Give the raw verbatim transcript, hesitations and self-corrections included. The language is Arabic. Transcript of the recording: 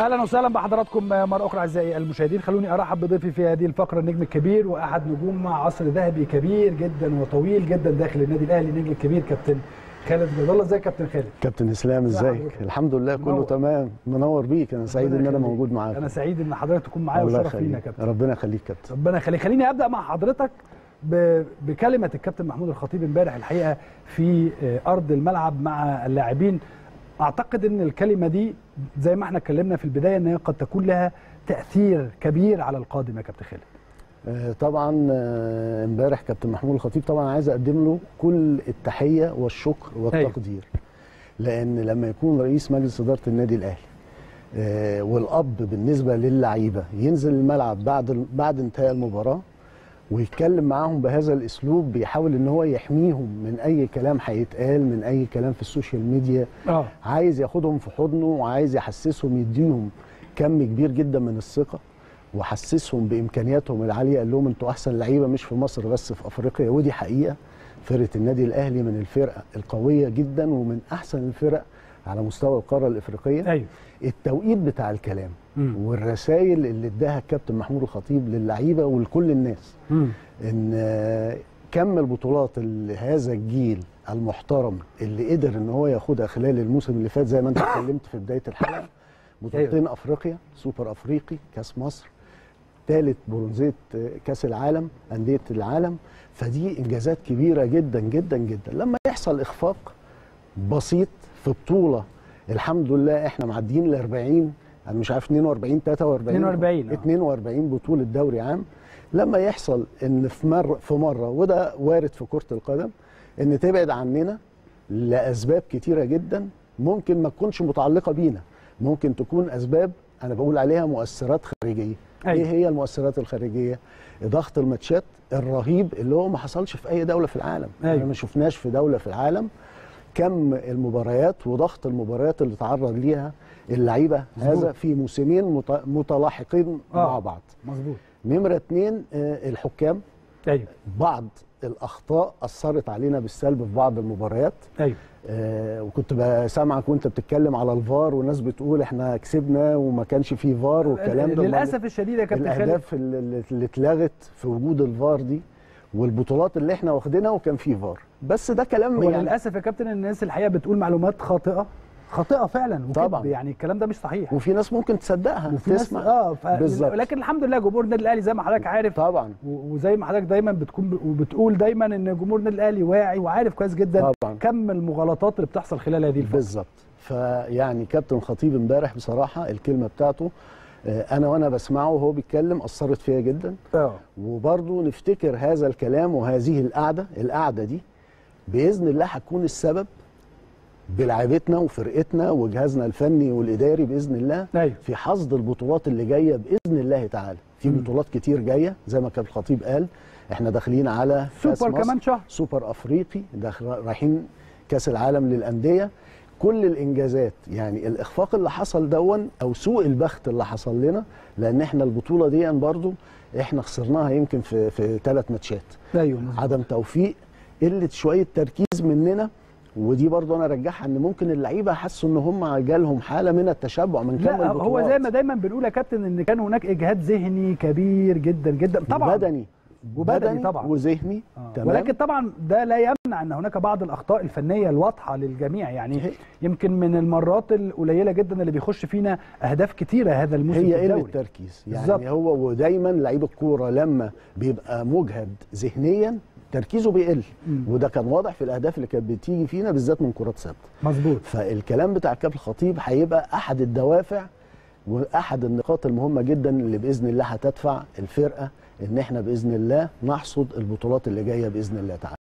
اهلا وسهلا بحضراتكم مره اخرى اعزائي المشاهدين. خلوني ارحب بضيفي في هذه الفقره النجم الكبير واحد نجوم عصر ذهبي كبير جدا وطويل جدا داخل النادي الاهلي، النجم الكبير كابتن خالد جاد الله. ازيك كابتن خالد؟ كابتن اسلام ازيك؟ الحمد لله كله منور. تمام، منور بيك. انا سعيد ان انا موجود معاك. انا سعيد ان حضرتك تكون معايا وشرف لينا كابتن. ربنا يخليك كابتن. ربنا يخليك. خليني ابدا مع حضرتك بكلمه الكابتن محمود الخطيب امبارح الحقيقه في ارض الملعب مع اللاعبين. اعتقد ان الكلمه دي زي ما احنا اتكلمنا في البدايه ان هي قد تكون لها تاثير كبير على القادم يا كابتن خالد. طبعا امبارح كابتن محمود الخطيب طبعا عايز اقدم له كل التحيه والشكر والتقدير، لان لما يكون رئيس مجلس اداره النادي الاهلي والاب بالنسبه للعيبه ينزل الملعب بعد بعد انتهاء المباراه ويتكلم معاهم بهذا الاسلوب، بيحاول ان هو يحميهم من اي كلام هيتقال، من اي كلام في السوشيال ميديا. أوه. عايز ياخدهم في حضنه وعايز يحسسهم، يديهم كم كبير جدا من الثقه وحسسهم بامكانياتهم العاليه. قال لهم انتوا احسن لعيبه مش في مصر بس، في افريقيا، ودي حقيقه. فرقه النادي الاهلي من الفرق القويه جدا ومن احسن الفرق على مستوى القاره الافريقيه. أيوه. التوقيت بتاع الكلام مم. والرسائل اللي اداها الكابتن محمود الخطيب للعيبه ولكل الناس مم. ان كم البطولات اللي هذا الجيل المحترم اللي قدر ان هو ياخدها خلال الموسم اللي فات، زي ما انت اتكلمت في بدايه الحلقه، بطولتين أيوه. افريقيا، سوبر افريقي، كاس مصر، ثالث برونزيه كاس العالم، انديه العالم. فدي انجازات كبيره جدا جدا جدا. لما يحصل اخفاق بسيط في بطوله، الحمد لله احنا معديين ل أربعين، انا مش عارف اثنين وأربعين ثلاثة وأربعين اثنين وأربعين اثنين وأربعين بطوله دوري عام. لما يحصل ان في مره في مره وده وارد في كره القدم، ان تبعد عننا لاسباب كتيره جدا ممكن ما تكونش متعلقه بينا، ممكن تكون اسباب انا بقول عليها مؤثرات خارجيه. أيوة. ايه هي المؤثرات الخارجيه؟ ضغط الماتشات الرهيب اللي هو ما حصلش في اي دوله في العالم. أيوة. احنا ما شفناش في دوله في العالم كم المباريات وضغط المباريات اللي تعرض ليها اللعيبه هذا في موسمين متلاحقين آه. مع بعض. مظبوط. نمره اثنين الحكام. ايوه. بعض الاخطاء اثرت علينا بالسلب في بعض المباريات. ايوه. آه وكنت بسمعك وانت بتتكلم على الفار والناس بتقول احنا كسبنا وما كانش فيه فار والكلام ده. للاسف الشديد يا كابتن خالد الاهداف اللي اتلغت في وجود الفار دي والبطولات اللي احنا واخدينها وكان فيه فار، بس ده كلام يعني للاسف يا كابتن الناس الحقيقه بتقول معلومات خاطئه خاطئه فعلا طبعا، يعني الكلام ده مش صحيح وفي ناس ممكن تصدقها تسمع اه ف... بالظبط. لكن الحمد لله جمهور النادي الاهلي زي ما حضرتك عارف طبعا، وزي ما حضرتك دايما بتكون وبتقول دايما ان جمهور النادي الاهلي واعي وعارف كويس جدا طبعا كم المغالطات اللي بتحصل خلال هذه الفتره بالظبط. فيعني كابتن خطيب امبارح بصراحه الكلمه بتاعته انا وانا بسمعه وهو بيتكلم اثرت فيا جدا. اه وبرضه نفتكر هذا الكلام وهذه القعده، القعده دي باذن الله هتكون السبب بلعبتنا وفرقتنا وجهازنا الفني والاداري باذن الله. أيوه. في حصد البطولات اللي جايه باذن الله تعالى. في م. بطولات كتير جايه زي ما كان الخطيب قال، احنا داخلين على سوبر كمان شهر، سوبر افريقي، رايحين كاس العالم للانديه. كل الانجازات يعني الاخفاق اللي حصل دون او سوء البخت اللي حصل لنا، لان احنا البطوله دي برضو احنا خسرناها يمكن في في ثلاث ماتشات. ايوه. عدم توفيق، قله شويه تركيز مننا، ودي برضو انا ارجعها ان ممكن اللعيبه حسوا ان هم جالهم حاله من التشبع من كم البطولات. هو زي ما دايما بنقول يا كابتن ان كان هناك اجهاد ذهني كبير جدا جدا طبعا، بدني وبدني طبعا وذهني. آه. تمام. ولكن طبعا ده لا يمنع ان هناك بعض الاخطاء الفنيه الواضحه للجميع، يعني هي. يمكن من المرات القليله جدا اللي بيخش فينا اهداف كتيره هذا الموسم هي الدوري. هي قله التركيز يعني بالزبط. هو ودايما لعيب الكوره لما بيبقى مجهد ذهنيا تركيزه بيقل، مم. وده كان واضح في الاهداف اللي كانت بتيجي فينا بالذات من كرات ثابته. مظبوط. فالكلام بتاع الكابتن الخطيب هيبقى احد الدوافع واحد النقاط المهمه جدا اللي باذن الله هتدفع الفرقه ان احنا باذن الله نحصد البطولات اللي جايه باذن الله تعالى.